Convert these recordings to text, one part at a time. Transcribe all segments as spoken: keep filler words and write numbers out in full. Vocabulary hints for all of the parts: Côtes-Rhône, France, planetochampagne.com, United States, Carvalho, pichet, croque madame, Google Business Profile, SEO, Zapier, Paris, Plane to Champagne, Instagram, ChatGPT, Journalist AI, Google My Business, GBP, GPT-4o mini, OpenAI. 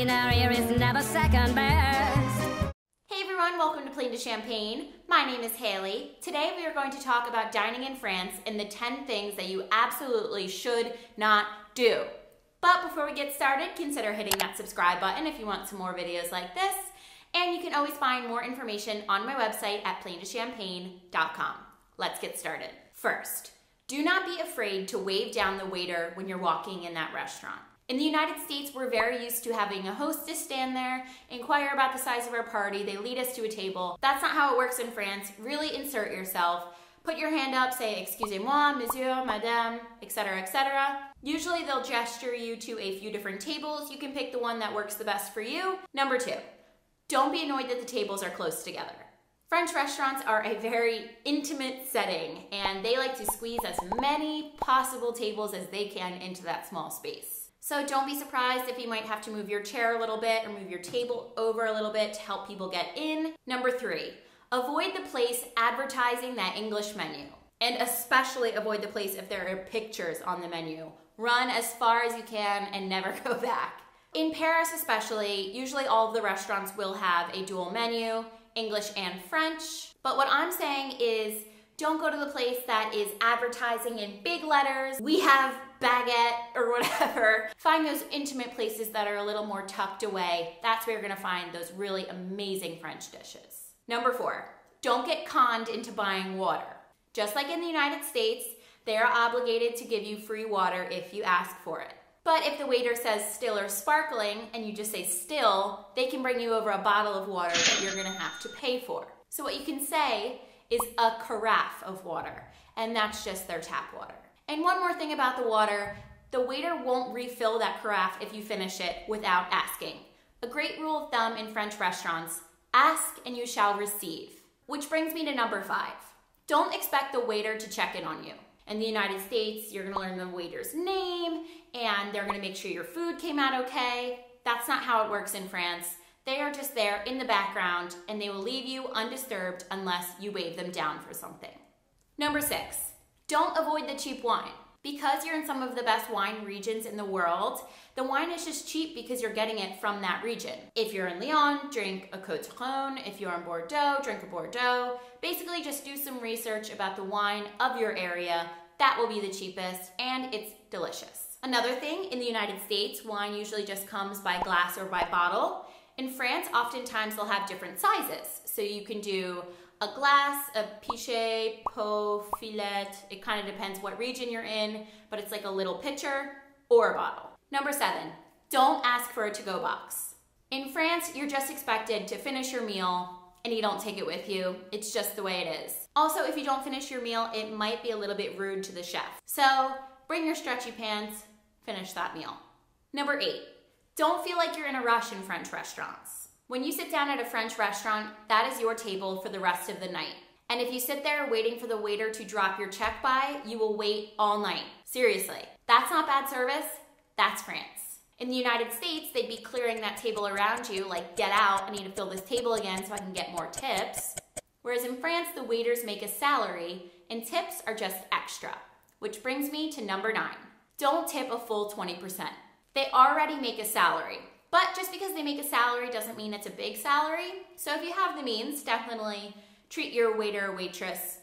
ordinary is never second best. Hey everyone, welcome to Plane to Champagne. My name is Haley. Today we are going to talk about dining in France and the ten things that you absolutely should not do. But before we get started, consider hitting that subscribe button if you want some more videos like this. And you can always find more information on my website at plane to champagne dot com. Let's get started. First, do not be afraid to wave down the waiter when you're walking in that restaurant. In the United States, we're very used to having a hostess stand there, inquire about the size of our party, they lead us to a table. That's not how it works in France. Really insert yourself. Put your hand up, say, excusez-moi, monsieur, madame, et cetera, et cetera. Usually they'll gesture you to a few different tables. You can pick the one that works the best for you. Number two, don't be annoyed that the tables are close together. French restaurants are a very intimate setting, and they like to squeeze as many possible tables as they can into that small space. So don't be surprised if you might have to move your chair a little bit or move your table over a little bit to help people get in. Number three, avoid the place advertising that English menu, and especially avoid the place if there are pictures on the menu. Run as far as you can and never go back. In Paris especially, usually all of the restaurants will have a dual menu, English and French. But what I'm saying is don't go to the place that is advertising in big letters, we have baguette or whatever. Find those intimate places that are a little more tucked away. That's where you're gonna find those really amazing French dishes. Number four, don't get conned into buying water. Just like in the United States, they are obligated to give you free water if you ask for it. But if the waiter says still or sparkling and you just say still, they can bring you over a bottle of water that you're gonna have to pay for. So what you can say is a carafe of water, and that's just their tap water. And one more thing about the water, the waiter won't refill that carafe if you finish it without asking. A great rule of thumb in French restaurants, ask and you shall receive. Which brings me to number five. Don't expect the waiter to check in on you. In the United States, you're gonna learn the waiter's name and they're gonna make sure your food came out okay. That's not how it works in France. They are just there in the background and they will leave you undisturbed unless you wave them down for something. Number six, don't avoid the cheap wine. Because you're in some of the best wine regions in the world, the wine is just cheap because you're getting it from that region. If you're in Lyon, drink a Côtes-Rhône. If you're in Bordeaux, drink a Bordeaux. Basically, just do some research about the wine of your area. That will be the cheapest, and it's delicious. Another thing, in the United States, wine usually just comes by glass or by bottle. In France, oftentimes they'll have different sizes. So you can do a glass, a pichet, pot, filet. It kind of depends what region you're in, but it's like a little pitcher or a bottle. Number seven, don't ask for a to-go box. In France, you're just expected to finish your meal and you don't take it with you. It's just the way it is. Also, if you don't finish your meal, it might be a little bit rude to the chef. So bring your stretchy pants, finish that meal. Number eight, don't feel like you're in a rush in French restaurants. When you sit down at a French restaurant, that is your table for the rest of the night. And if you sit there waiting for the waiter to drop your check by, you will wait all night. Seriously, that's not bad service, that's France. In the United States, they'd be clearing that table around you like, get out, I need to fill this table again so I can get more tips. Whereas in France, the waiters make a salary and tips are just extra. Which brings me to number nine. Don't tip a full twenty percent. They already make a salary. But just because they make a salary doesn't mean it's a big salary. So if you have the means, definitely treat your waiter or waitress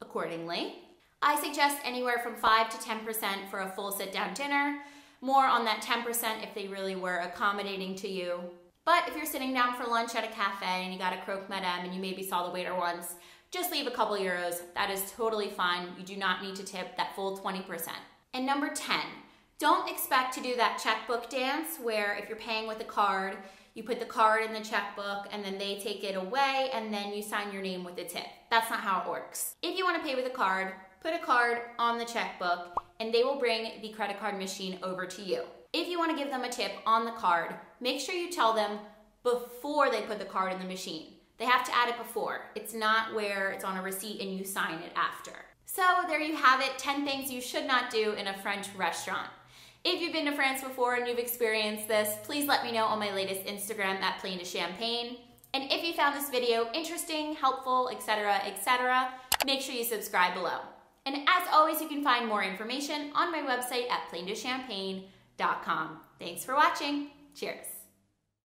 accordingly. I suggest anywhere from five to ten percent for a full sit-down dinner, more on that ten percent if they really were accommodating to you. But if you're sitting down for lunch at a cafe and you got a croque madame and you maybe saw the waiter once, just leave a couple euros. That is totally fine. You do not need to tip that full twenty percent. And number ten. Don't expect to do that checkbook dance where if you're paying with a card, you put the card in the checkbook and then they take it away and then you sign your name with a tip. That's not how it works. If you want to pay with a card, put a card on the checkbook and they will bring the credit card machine over to you. If you want to give them a tip on the card, make sure you tell them before they put the card in the machine. They have to add it before. It's not where it's on a receipt and you sign it after. So there you have it, ten things you should not do in a French restaurant. If you've been to France before and you've experienced this, please let me know on my latest Instagram at Plane to Champagne. And if you found this video interesting, helpful, et cetera, et cetera, make sure you subscribe below. And as always, you can find more information on my website at plane to champagne dot com. Thanks for watching. Cheers.